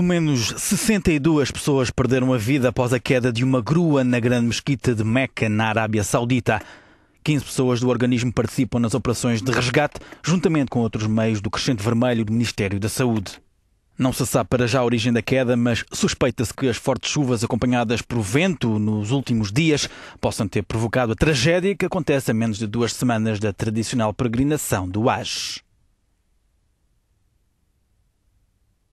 Pelo menos 62 pessoas perderam a vida após a queda de uma grua na grande mesquita de Meca, na Arábia Saudita. 15 pessoas do organismo participam nas operações de resgate, juntamente com outros meios do Crescente Vermelho do Ministério da Saúde. Não se sabe para já a origem da queda, mas suspeita-se que as fortes chuvas acompanhadas por vento nos últimos dias possam ter provocado a tragédia que acontece a menos de 2 semanas da tradicional peregrinação do Hajj.